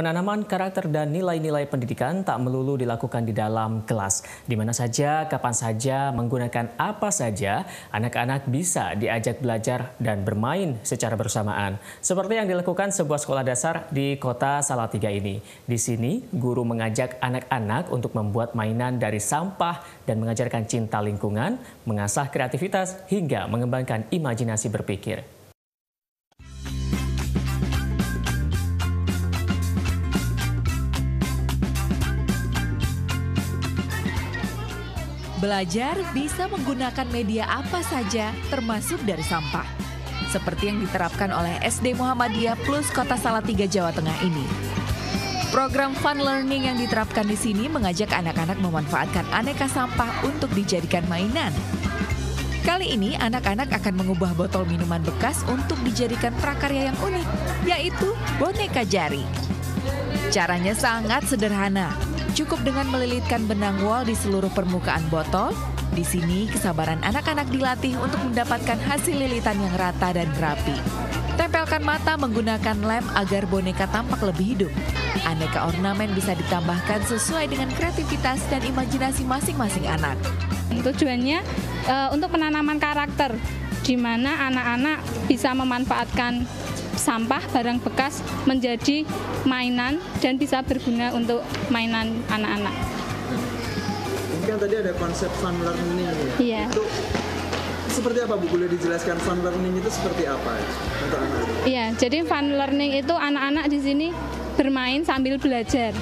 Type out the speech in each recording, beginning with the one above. Penanaman karakter dan nilai-nilai pendidikan tak melulu dilakukan di dalam kelas. Di mana saja, kapan saja, menggunakan apa saja, anak-anak bisa diajak belajar dan bermain secara bersamaan. Seperti yang dilakukan sebuah sekolah dasar di Kota Salatiga ini. Di sini, guru mengajak anak-anak untuk membuat mainan dari sampah dan mengajarkan cinta lingkungan, mengasah kreativitas, hingga mengembangkan imajinasi berpikir. Belajar bisa menggunakan media apa saja, termasuk dari sampah. Seperti yang diterapkan oleh SD Muhammadiyah plus Kota Salatiga, Jawa Tengah ini. Program Fun Learning yang diterapkan di sini mengajak anak-anak memanfaatkan aneka sampah untuk dijadikan mainan. Kali ini anak-anak akan mengubah botol minuman bekas untuk dijadikan prakarya yang unik, yaitu boneka jari. Caranya sangat sederhana. Cukup dengan melilitkan benang wol di seluruh permukaan botol. Di sini, kesabaran anak-anak dilatih untuk mendapatkan hasil lilitan yang rata dan rapi. Tempelkan mata menggunakan lem agar boneka tampak lebih hidup. Aneka ornamen bisa ditambahkan sesuai dengan kreativitas dan imajinasi masing-masing anak. Tujuannya untuk penanaman karakter, di mana anak-anak bisa memanfaatkan sampah barang bekas menjadi mainan dan bisa berguna untuk mainan anak-anak. Mungkin tadi ada konsep fun learning ya? Iya. Itu seperti apa Bu? Boleh dijelaskan fun learning itu seperti apa untuk anak-anak? Iya, jadi fun learning itu anak-anak di sini bermain sambil belajar.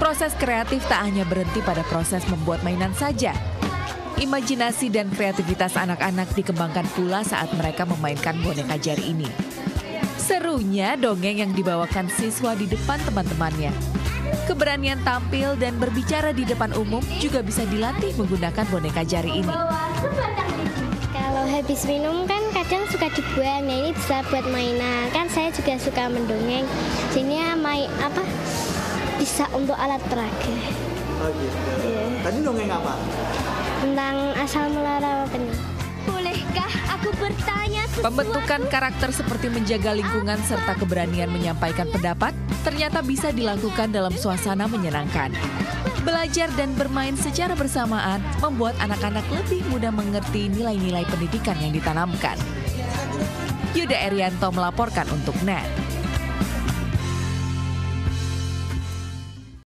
Proses kreatif tak hanya berhenti pada proses membuat mainan saja. Imajinasi dan kreativitas anak-anak dikembangkan pula saat mereka memainkan boneka jari ini. Serunya dongeng yang dibawakan siswa di depan teman-temannya. Keberanian tampil dan berbicara di depan umum juga bisa dilatih menggunakan boneka jari ini. Kalau habis minum kan kadang suka dibuang, ya ini bisa buat mainan. Kan saya juga suka mendongeng. Sini bisa untuk alat peraga. Oh gitu. Yeah. Tadi dongeng apa? Tentang asal mula benih. Bolehkah aku bertanya sesuatu? Pembentukan karakter seperti menjaga lingkungan serta keberanian menyampaikan pendapat ternyata bisa dilakukan dalam suasana menyenangkan. Belajar dan bermain secara bersamaan membuat anak-anak lebih mudah mengerti nilai-nilai pendidikan yang ditanamkan. Yuda Erianto melaporkan untuk NET.